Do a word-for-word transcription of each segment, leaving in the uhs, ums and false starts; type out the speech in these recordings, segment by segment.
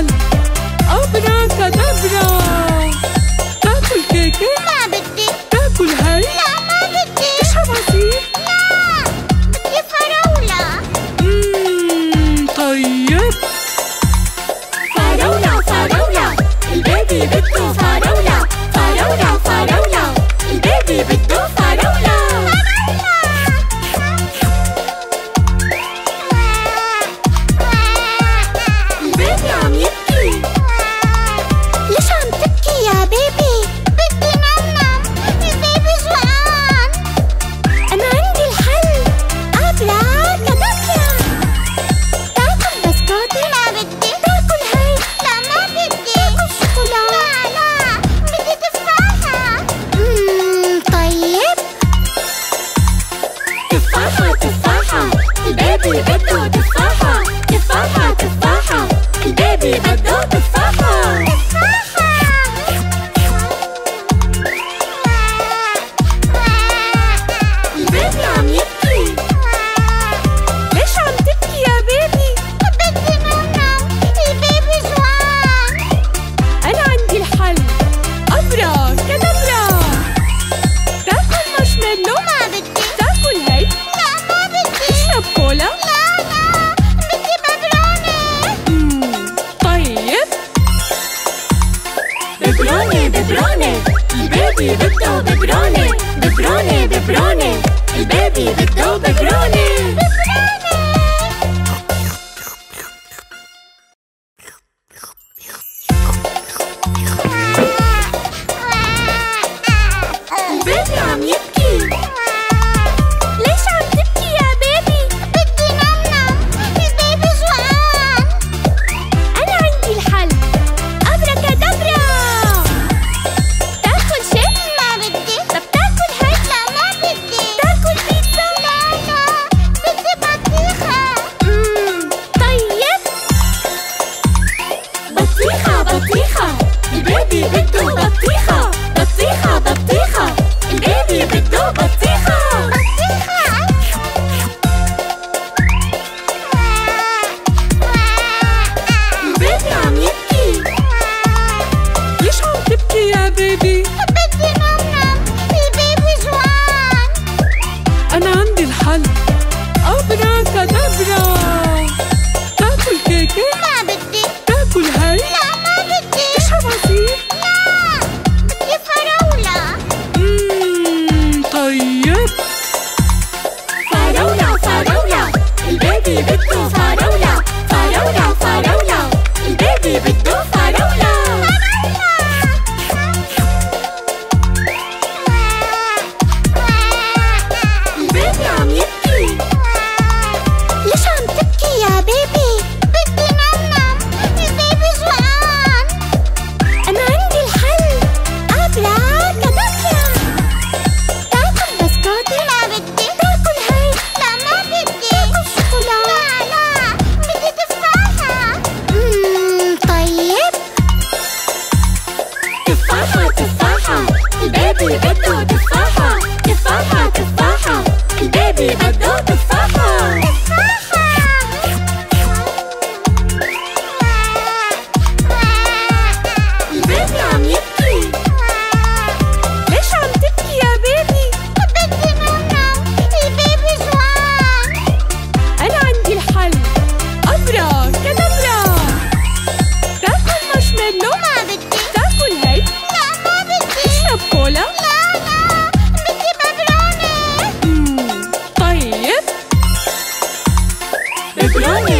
الحل. أبرة كدبرة، تاكل كيكة؟ ما بدي. تاكل هاي؟ لا ما بدي. تشرب عصير؟ لا بدي فراولة. اممم طيب، فراولة فراولة البيبي بده فراولة، فراولة فراولة البيبي بده فراولة. بيبي بده ببروني،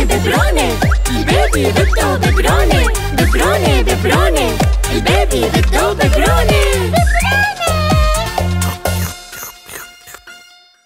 ببروني ببروني البيبي بده ببروني.